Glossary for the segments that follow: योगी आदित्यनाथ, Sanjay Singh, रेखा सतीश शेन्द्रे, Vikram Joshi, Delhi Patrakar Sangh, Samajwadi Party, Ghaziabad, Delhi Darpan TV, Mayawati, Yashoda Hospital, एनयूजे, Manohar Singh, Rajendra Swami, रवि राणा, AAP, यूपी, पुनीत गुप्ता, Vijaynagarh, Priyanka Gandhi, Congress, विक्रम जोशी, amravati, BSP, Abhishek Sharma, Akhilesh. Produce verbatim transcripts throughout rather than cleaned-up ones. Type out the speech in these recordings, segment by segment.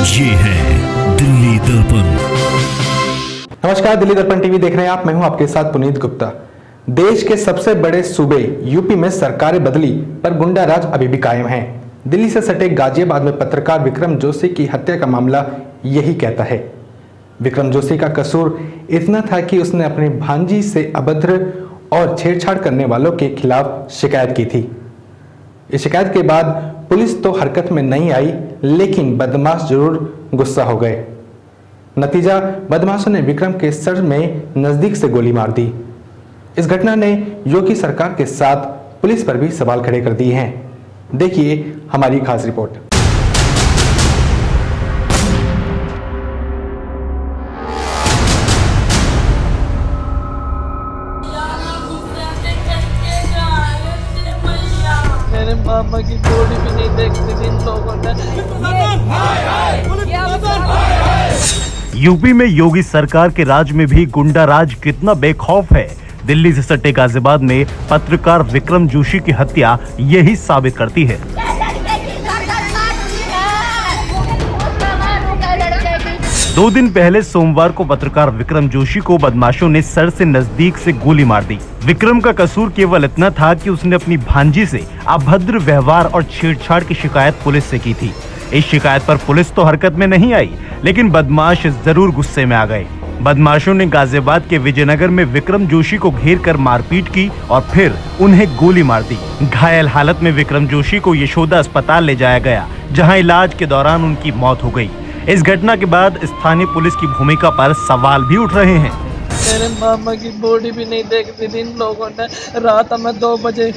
ये है दिल्ली दर्पण। नमस्कार, दिल्ली दर्पण टीवी देख रहे हैं आप। मैं हूं आपके साथ पुनीत गुप्ता। देश के सबसे बड़े सूबे यूपी में सरकारें बदली पर गुंडाराज अभी भी कायम है। दिल्ली से सटे गाजियाबाद में पत्रकार विक्रम जोशी की हत्या का मामला यही कहता है। विक्रम जोशी का कसूर इतना था कि उसने अपनी भांजी से अभद्र और छेड़छाड़ करने वालों के खिलाफ शिकायत की थी। इस शिकायत के बाद पुलिस तो हरकत में नहीं आई, लेकिन बदमाश जरूर गुस्सा हो गए। नतीजा, बदमाशों ने विक्रम के सर में नजदीक से गोली मार दी। इस घटना ने योगी सरकार के साथ पुलिस पर भी सवाल खड़े कर दिए हैं। देखिए हमारी खास रिपोर्ट। मामा की बॉडी भी नहीं देखते इन लोगों ने। यूपी में योगी सरकार के राज में भी गुंडा राज कितना बेखौफ है। दिल्ली से सटे गाजियाबाद में पत्रकार विक्रम जोशी की हत्या यही साबित करती है। दो दिन पहले सोमवार को पत्रकार विक्रम जोशी को बदमाशों ने सर से नजदीक से गोली मार दी। विक्रम का कसूर केवल इतना था कि उसने अपनी भांजी से अभद्र व्यवहार और छेड़छाड़ की शिकायत पुलिस से की थी। इस शिकायत पर पुलिस तो हरकत में नहीं आई, लेकिन बदमाश जरूर गुस्से में आ गए। बदमाशों ने गाजियाबाद के विजयनगर में विक्रम जोशी को घेर कर मारपीट की और फिर उन्हें गोली मार दी। घायल हालत में विक्रम जोशी को यशोदा अस्पताल ले जाया गया, जहाँ इलाज के दौरान उनकी मौत हो गयी। इस घटना के बाद स्थानीय पुलिस की भूमिका पर सवाल भी उठ रहे हैं। मेरे मामा की बॉडी भी नहीं देखती थी इन लोगों ने। रात में दो बजे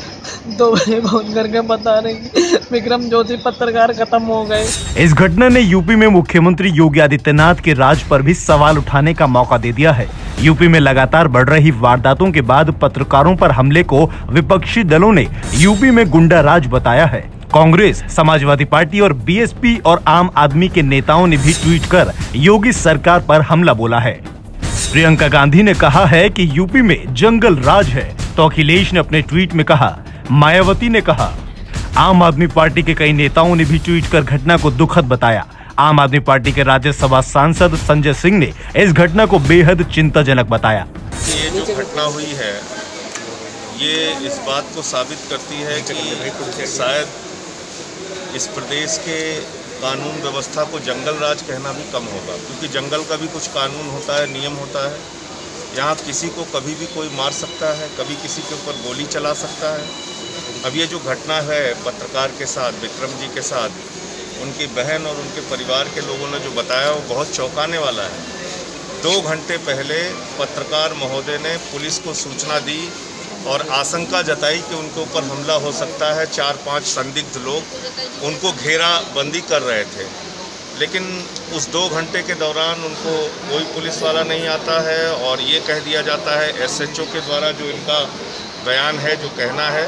दो बजे फोन करके बता रहे कि विक्रम जोशी पत्रकार खत्म हो गए। इस घटना ने यूपी में मुख्यमंत्री योगी आदित्यनाथ के राज पर भी सवाल उठाने का मौका दे दिया है। यूपी में लगातार बढ़ रही वारदातों के बाद पत्रकारों पर हमले को विपक्षी दलों ने यूपी में गुंडा राज बताया है। कांग्रेस, समाजवादी पार्टी और बीएसपी और आम आदमी के नेताओं ने भी ट्वीट कर योगी सरकार पर हमला बोला है। प्रियंका गांधी ने कहा है कि यूपी में जंगल राज है, तो अखिलेश ने अपने ट्वीट में कहा। मायावती ने कहा। आम आदमी पार्टी के कई नेताओं ने भी ट्वीट कर घटना को दुखद बताया। आम आदमी पार्टी के राज्यसभा सांसद संजय सिंह ने इस घटना को बेहद चिंताजनक बताया। ये जो घटना हुई है, ये इस बात को साबित करती है कि शायद इस प्रदेश के कानून व्यवस्था को जंगल राज कहना भी कम होगा, क्योंकि जंगल का भी कुछ कानून होता है, नियम होता है। यहाँ किसी को कभी भी कोई मार सकता है, कभी किसी के ऊपर गोली चला सकता है। अब ये जो घटना है पत्रकार के साथ, विक्रम जी के साथ, उनकी बहन और उनके परिवार के लोगों ने जो बताया वो बहुत चौंकाने वाला है। दो घंटे पहले पत्रकार महोदय ने पुलिस को सूचना दी और आशंका जताई कि उनके ऊपर हमला हो सकता है। चार पांच संदिग्ध लोग उनको घेराबंदी कर रहे थे, लेकिन उस दो घंटे के दौरान उनको कोई पुलिस वाला नहीं आता है और ये कह दिया जाता है एसएचओ के द्वारा, जो इनका बयान है, जो कहना है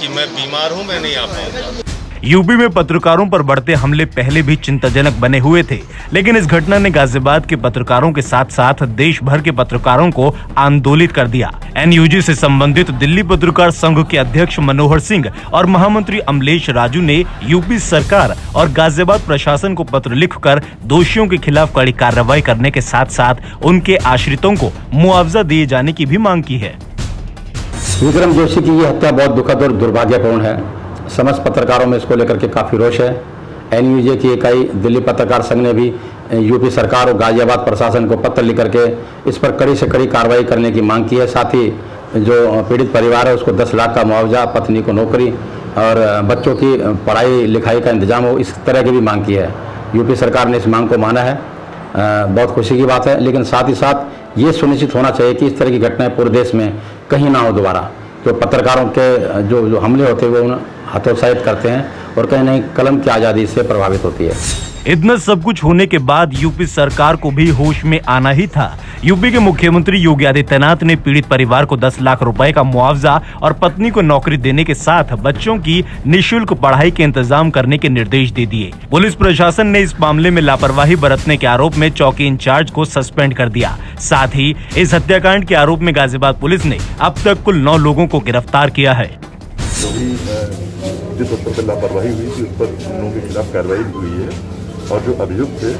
कि मैं बीमार हूँ, मैं नहीं आ पाऊँगा। यूपी में पत्रकारों पर बढ़ते हमले पहले भी चिंताजनक बने हुए थे, लेकिन इस घटना ने गाजियाबाद के पत्रकारों के साथ साथ देश भर के पत्रकारों को आंदोलित कर दिया। एनयूजी से संबंधित दिल्ली पत्रकार संघ के अध्यक्ष मनोहर सिंह और महामंत्री अमलेश राजू ने यूपी सरकार और गाजियाबाद प्रशासन को पत्र लिखकर दोषियों के खिलाफ कड़ी कार्रवाई करने के साथ साथ उनके आश्रितों को मुआवजा दिए जाने की भी मांग की है। विक्रम जोशी की यह हत्या बहुत दुखद और दुर्भाग्यपूर्ण है। समस्त पत्रकारों में इसको लेकर के काफ़ी रोष है। एनयूजे की इकाई दिल्ली पत्रकार संघ ने भी यूपी सरकार और गाजियाबाद प्रशासन को पत्र लिख करके इस पर कड़ी से कड़ी कार्रवाई करने की मांग की है। साथ ही जो पीड़ित परिवार है उसको दस लाख का मुआवजा, पत्नी को नौकरी और बच्चों की पढ़ाई लिखाई का इंतजाम हो, इस तरह की भी मांग की है। यूपी सरकार ने इस मांग को माना है, बहुत खुशी की बात है, लेकिन साथ ही साथ ये सुनिश्चित होना चाहिए कि इस तरह की घटनाएँ पूरे देश में कहीं ना हो दोबारा। तो पत्रकारों के जो जो हमले होते हैं वो उन्हें हतोत्साहित करते हैं और कहीं नहीं कलम की आज़ादी से प्रभावित होती है। इतना सब कुछ होने के बाद यूपी सरकार को भी होश में आना ही था। यूपी के मुख्यमंत्री योगी आदित्यनाथ ने पीड़ित परिवार को दस लाख रुपए का मुआवजा और पत्नी को नौकरी देने के साथ बच्चों की निःशुल्क पढ़ाई के इंतजाम करने के निर्देश दे दिए। पुलिस प्रशासन ने इस मामले में लापरवाही बरतने के आरोप में चौकी इंचार्ज को सस्पेंड कर दिया। साथ ही इस हत्याकांड के आरोप में गाजियाबाद पुलिस ने अब तक कुल नौ लोगों को गिरफ्तार किया है। जिस स्तर पर लापरवाही हुई थी उस पर उन लोगों के खिलाफ कार्रवाई हुई है और जो अभियुक्त थे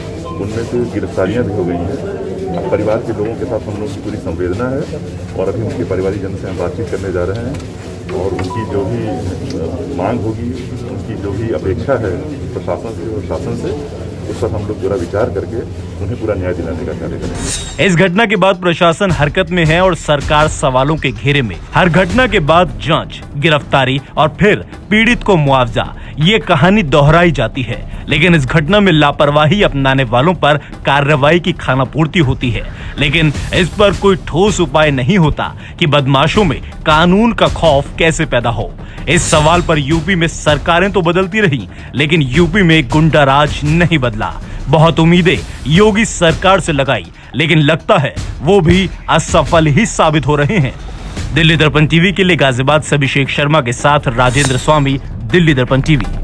उनमें से गिरफ्तारियां भी हो गई हैं। अब परिवार के लोगों के साथ हम लोग की पूरी संवेदना है और अभी उनके पारिवारिक जन से हम बातचीत करने जा रहे हैं और उनकी जो भी मांग होगी, उनकी जो भी अपेक्षा है प्रशासन से और शासन से, उस पर हम लोग पूरा विचार करके उन्हें पूरा न्याय दिलाने का कार्य करेंगे। इस घटना के बाद प्रशासन हरकत में है और सरकार सवालों के घेरे में। हर घटना के बाद जांच, गिरफ्तारी और फिर पीड़ित को मुआवजा, ये कहानी दोहराई जाती है, लेकिन इस घटना में लापरवाही अपनाने वालों पर कार्रवाई की खानापूर्ति होती है, लेकिन इस पर कोई ठोस उपाय नहीं होता कि बदमाशों में कानून का खौफ कैसे पैदा हो। इस सवाल पर यूपी में सरकारें तो बदलती रही, लेकिन यूपी में गुंडाराज नहीं बदला। बहुत उम्मीदें योगी सरकार से लगाई, लेकिन लगता है वो भी असफल ही साबित हो रहे हैं। दिल्ली दर्पण टीवी के लिए गाजियाबाद से अभिषेक शर्मा के साथ राजेंद्र स्वामी, दिल्ली दर्पण टीवी।